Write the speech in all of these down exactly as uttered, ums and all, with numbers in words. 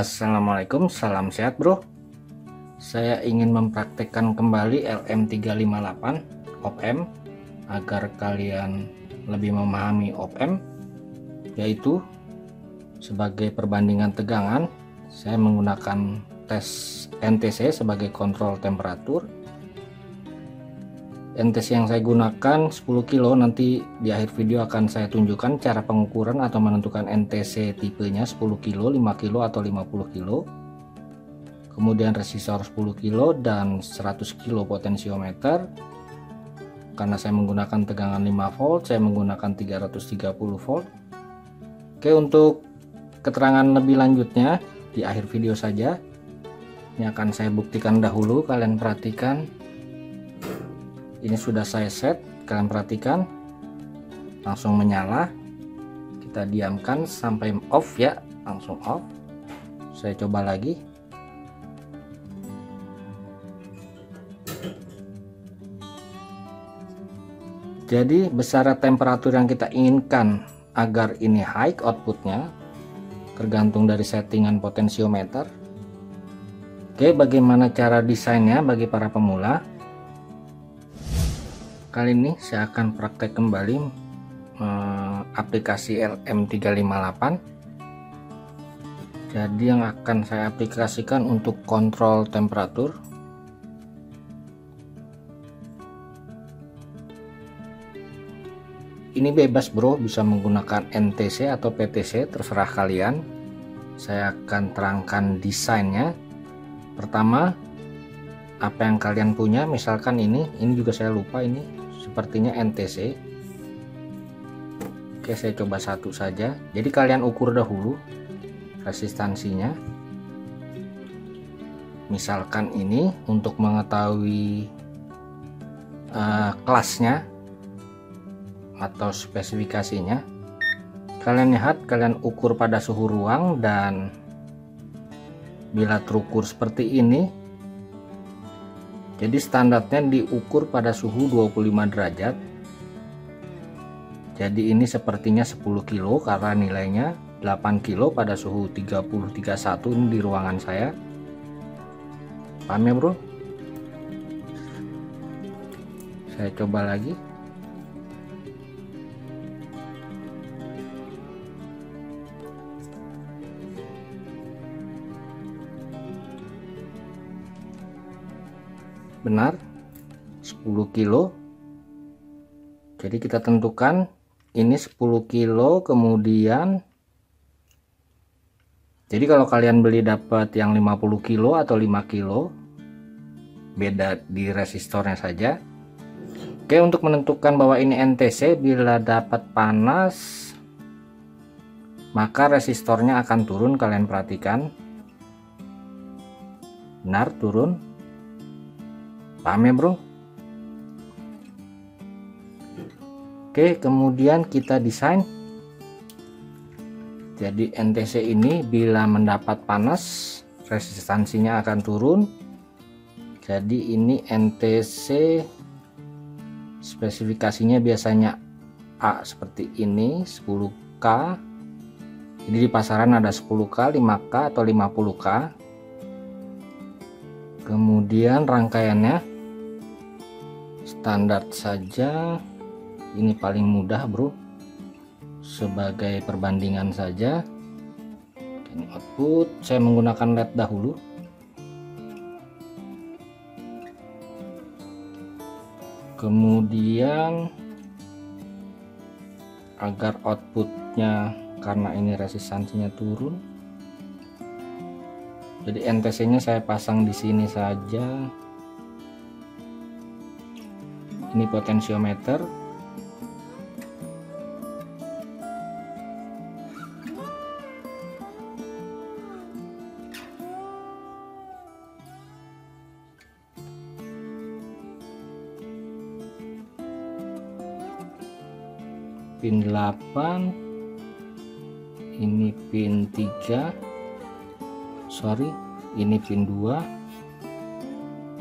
Assalamualaikum, salam sehat bro. Saya ingin mempraktekkan kembali L M tiga lima delapan op-amp agar kalian lebih memahami op-amp, yaitu sebagai perbandingan tegangan saya menggunakan tes N T C sebagai kontrol temperatur. N T C yang saya gunakan sepuluh kilo, nanti di akhir video akan saya tunjukkan cara pengukuran atau menentukan N T C tipenya sepuluh kilo, lima kilo, atau lima puluh kilo. Kemudian resistor sepuluh kilo dan seratus kilo potensiometer. Karena saya menggunakan tegangan lima volt, saya menggunakan tiga ratus tiga puluh volt. Oke, untuk keterangan lebih lanjutnya di akhir video saja. Ini akan saya buktikan dahulu, kalian perhatikan. Ini sudah saya set, kalian perhatikan. Langsung menyala. Kita diamkan sampai off ya, langsung off. Saya coba lagi. Jadi besaran temperatur yang kita inginkan agar ini high outputnya tergantung dari settingan potensiometer. Oke, bagaimana cara desainnya bagi para pemula? Kali ini saya akan praktek kembali eh, aplikasi L M tiga lima delapan. Jadi yang akan saya aplikasikan untuk kontrol temperatur. Ini bebas bro, bisa menggunakan N T C atau P T C, terserah kalian. Saya akan terangkan desainnya. Pertama, apa yang kalian punya, misalkan ini, ini juga saya lupa, ini sepertinya N T C. Oke, saya coba satu saja. Jadi kalian ukur dahulu resistansinya. Misalkan ini untuk mengetahui uh, kelasnya atau spesifikasinya, kalian lihat, kalian ukur pada suhu ruang, dan bila terukur seperti ini, jadi standarnya diukur pada suhu dua puluh lima derajat. Jadi ini sepertinya sepuluh kilo karena nilainya delapan kilo pada suhu tiga puluh tiga puluh satu, ini di ruangan saya. Paham ya bro? Saya coba lagi. Benar, sepuluh kilo. Jadi kita tentukan ini sepuluh kilo, kemudian jadi kalau kalian beli dapat yang lima puluh kilo atau lima kilo, beda di resistornya saja. Oke, untuk menentukan bahwa ini N T C, bila dapat panas maka resistornya akan turun, kalian perhatikan. Benar, turun. Paham ya bro? Oke, kemudian kita desain. Jadi N T C ini bila mendapat panas resistansinya akan turun. Jadi ini N T C spesifikasinya biasanya A seperti ini, sepuluh K. Jadi di pasaran ada sepuluh K, lima K, atau lima puluh K. Kemudian rangkaiannya standar saja, ini paling mudah bro, sebagai perbandingan saja. Ini output, saya menggunakan L E D dahulu. Kemudian agar outputnya, karena ini resistansinya turun, jadi N T C nya saya pasang di sini saja. Ini potensiometer. Pin delapan. Ini pin tiga. Sorry, ini pin dua.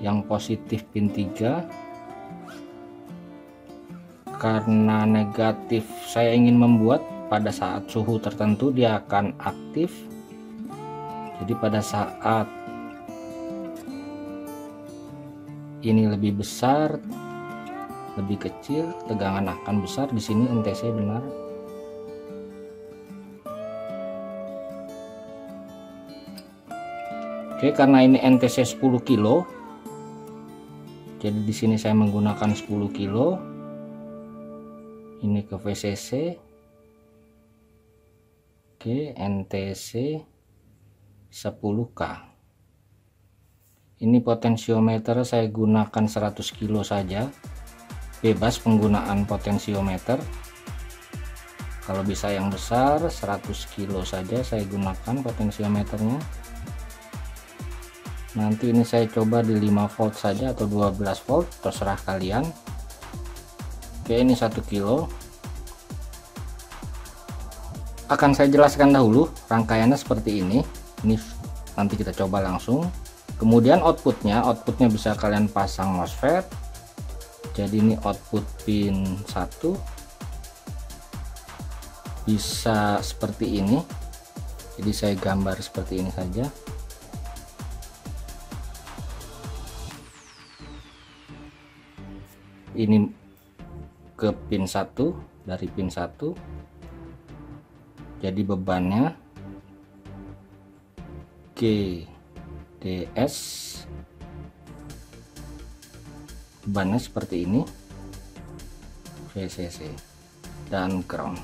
Yang positif pin tiga. Karena negatif saya ingin membuat pada saat suhu tertentu dia akan aktif, Jadi pada saat ini lebih besar, lebih kecil, tegangan akan besar. Di sini N T C benar. Oke, karena ini N T C sepuluh kilo, jadi di sini saya menggunakan sepuluh kilo. Ini ke V C C. Oke, N T C sepuluh K. Ini potensiometer saya gunakan seratus kilo saja. Bebas penggunaan potensiometer. Kalau bisa yang besar seratus kilo saja saya gunakan potensiometernya. Nanti ini saya coba di lima volt saja atau dua belas volt, terserah kalian. Oke, ini satu kilo. Akan saya jelaskan dahulu rangkaiannya seperti ini. Ini nanti kita coba langsung. Kemudian outputnya, outputnya bisa kalian pasang MOSFET. Jadi ini output pin satu. Bisa seperti ini. Jadi saya gambar seperti ini saja. Ini ke pin satu, dari pin satu jadi bebannya G D S, bebannya seperti ini, V C C dan ground.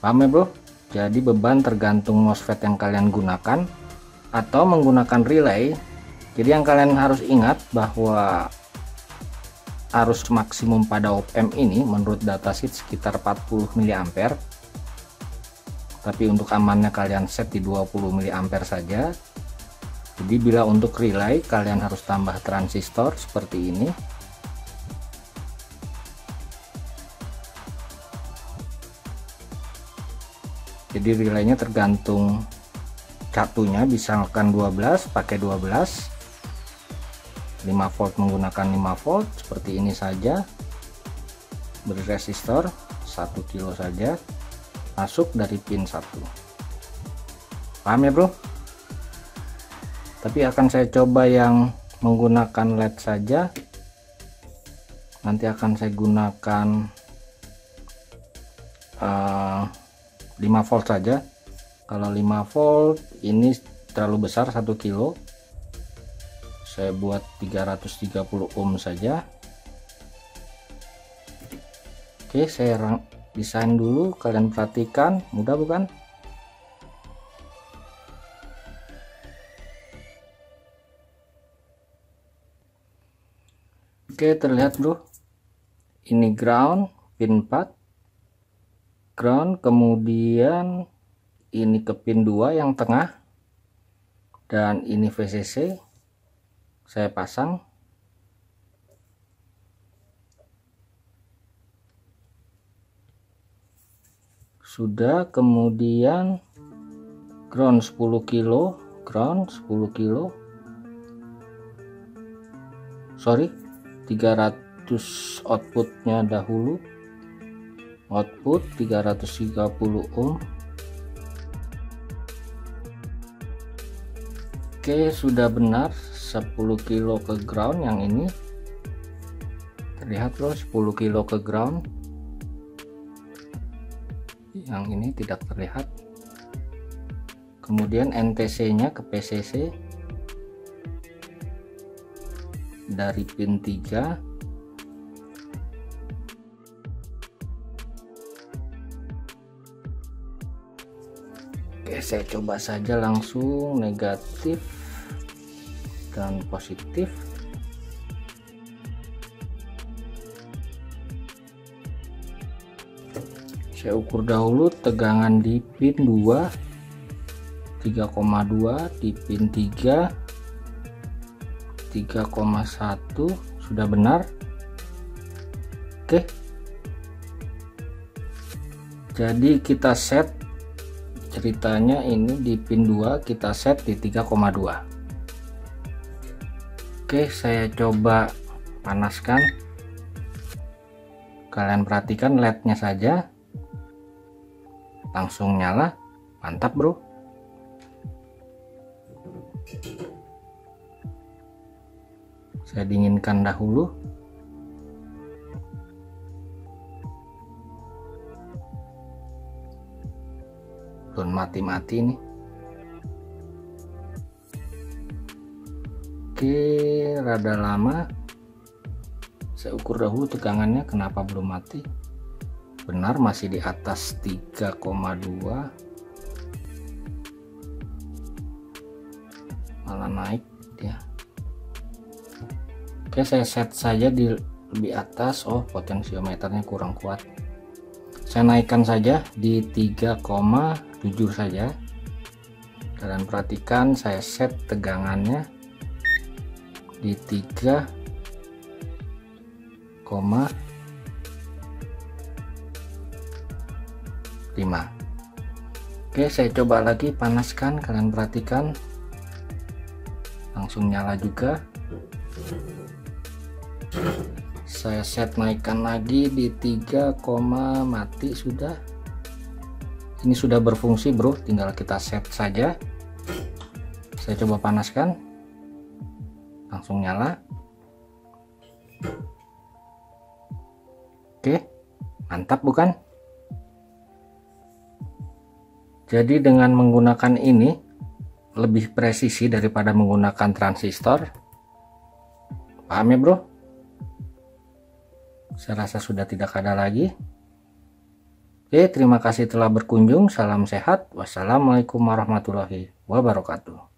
Paham ya bro? Jadi beban tergantung MOSFET yang kalian gunakan atau menggunakan relay. Jadi yang kalian harus ingat bahwa arus maksimum pada op-amp ini menurut datasheet sekitar empat puluh miliampere, tapi untuk amannya kalian set di dua puluh miliampere saja. Jadi bila untuk relay kalian harus tambah transistor seperti ini. Jadi relaynya tergantung catunya, misalkan dua belas pakai dua belas, lima volt menggunakan lima volt seperti ini saja. Berresistor satu kilo saja, masuk dari pin satu. Paham ya bro? Tapi akan saya coba yang menggunakan L E D saja. Nanti akan saya gunakan uh, lima volt saja. Kalau lima volt ini terlalu besar, satu kilo. Saya buat tiga ratus tiga puluh ohm saja. Oke, saya desain dulu, kalian perhatikan, mudah bukan? Oke, terlihat bro. Ini ground pin empat, ground, kemudian ini ke pin dua yang tengah, dan ini V C C saya pasang. Sudah, kemudian ground sepuluh kilo, ground sepuluh kilo. Sorry, tiga ratus outputnya dahulu. Output tiga ratus tiga puluh ohm. Oke, sudah benar. sepuluh kilo ke ground, yang ini terlihat loh, sepuluh kilo ke ground, yang ini tidak terlihat. Kemudian N T C nya ke P C C dari pin tiga. Oke, saya coba saja langsung negatif dan positif. Saya ukur dahulu tegangan di pin dua tiga koma dua, di pin tiga tiga koma satu. Sudah benar. Oke, jadi kita set ceritanya ini di pin dua, kita set di tiga koma dua. Oke, saya coba panaskan. Kalian perhatikan L E D-nya saja. Langsung nyala. Mantap, bro. Saya dinginkan dahulu. Belum mati-mati nih. Oke, rada lama. Saya ukur dahulu tegangannya, kenapa belum mati. Benar, masih di atas tiga koma dua. Malah naik ya. Oke, saya set saja di lebih atas. Oh, potensiometernya kurang kuat. Saya naikkan saja di tiga koma tujuh saja. Kalian perhatikan, saya set tegangannya di tiga koma lima. Oke, saya coba lagi panaskan. Kalian perhatikan, langsung nyala juga. Saya set naikkan lagi di tiga, mati sudah. Ini sudah berfungsi bro, tinggal kita set saja. Saya coba panaskan, langsung nyala. Oke, mantap bukan? Jadi dengan menggunakan ini lebih presisi daripada menggunakan transistor. Paham ya bro? Saya rasa sudah tidak ada lagi. Oke, terima kasih telah berkunjung. Salam sehat. Wassalamualaikum warahmatullahi wabarakatuh.